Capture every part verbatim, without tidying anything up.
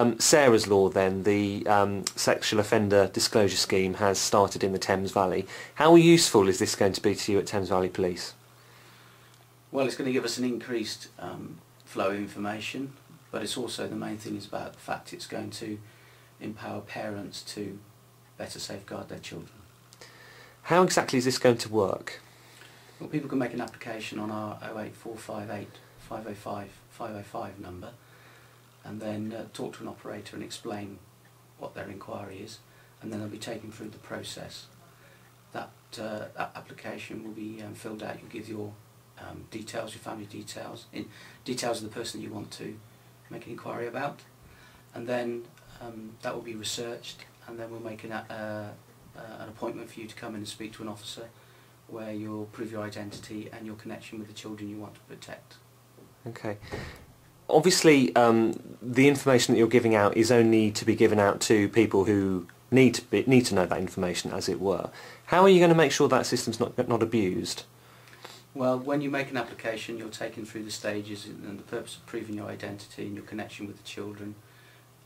Um, Sarah's Law then, the um, Sexual Offender Disclosure Scheme, has started in the Thames Valley. How useful is this going to be to you at Thames Valley Police? Well, it's going to give us an increased um, flow of information, but it's also, the main thing is about the fact it's going to empower parents to better safeguard their children. How exactly is this going to work? Well, people can make an application on our oh eight four five eight five oh five five oh five number, and then uh, talk to an operator and explain what their inquiry is, and then they'll be taken through the process. That, uh, that application will be um, filled out. You'll give your um, details, your family details, in details of the person you want to make an inquiry about, and then um, that will be researched, and then we'll make an, uh, uh, an appointment for you to come in and speak to an officer where you'll prove your identity and your connection with the children you want to protect. Okay. Obviously, um, the information that you're giving out is only to be given out to people who need to, be, need to know that information, as it were. How are you going to make sure that system's not, not abused? Well, when you make an application, you're taken through the stages, and the purpose of proving your identity and your connection with the children.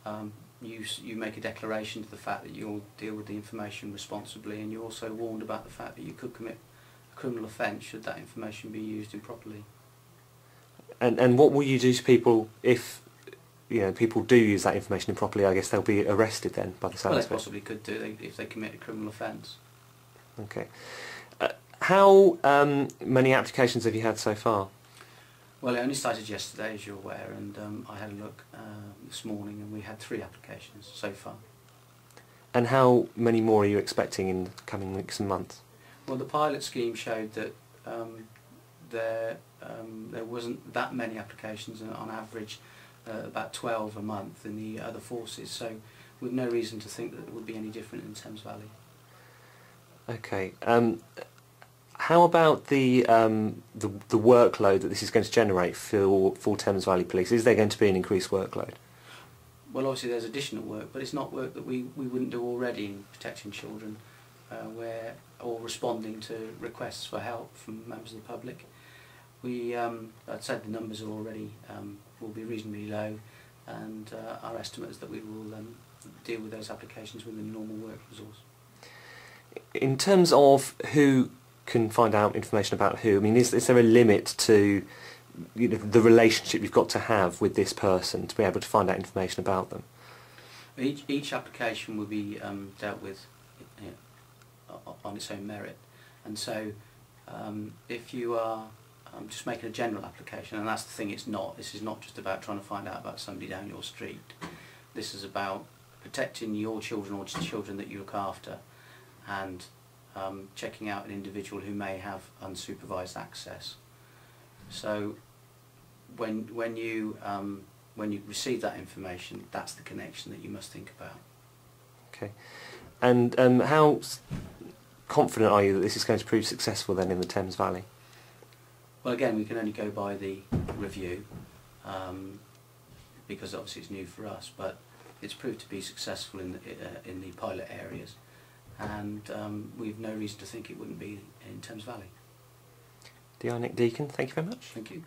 Um, you, you make a declaration to the fact that you'll deal with the information responsibly, and you're also warned about the fact that you could commit a criminal offence should that information be used improperly. And, and what will you do to people if, you know, people do use that information improperly? I guess they'll be arrested then, by the sound of it. Well, they possibly could do if they commit a criminal offence. Okay. Uh, how um, many applications have you had so far? Well, it only started yesterday, as you're aware, and um, I had a look uh, this morning, and we had three applications so far. And how many more are you expecting in the coming weeks and months? Well, the pilot scheme showed that um, there um, there wasn't that many applications, and on average uh, about twelve a month in the other forces, so we've no reason to think that it would be any different in Thames Valley. Okay. Um, how about the, um, the the workload that this is going to generate for, for Thames Valley Police? Is there going to be an increased workload? Well, obviously there's additional work, but it's not work that we, we wouldn't do already in protecting children uh, where, or responding to requests for help from members of the public. We, um, I'd said the numbers are already um, will be reasonably low, and uh, our estimate is that we will um, deal with those applications within normal work resource. In terms of who can find out information about who, I mean, is, is there a limit to, you know, the relationship you've got to have with this person to be able to find out information about them? Each, each application will be um, dealt with, you know, on its own merit, and so um, if you are I'm just making a general application, and that's the thing, it's not. This is not just about trying to find out about somebody down your street. This is about protecting your children or children that you look after, and um, checking out an individual who may have unsupervised access. So when, when, you, um, when you receive that information, that's the connection that you must think about. Okay. And um, how confident are you that this is going to prove successful then in the Thames Valley? Well, again, we can only go by the review, um, because obviously it's new for us, but it's proved to be successful in the, uh, in the pilot areas, and um, we've no reason to think it wouldn't be in Thames Valley. D I Nick Deacon, thank you very much. Thank you.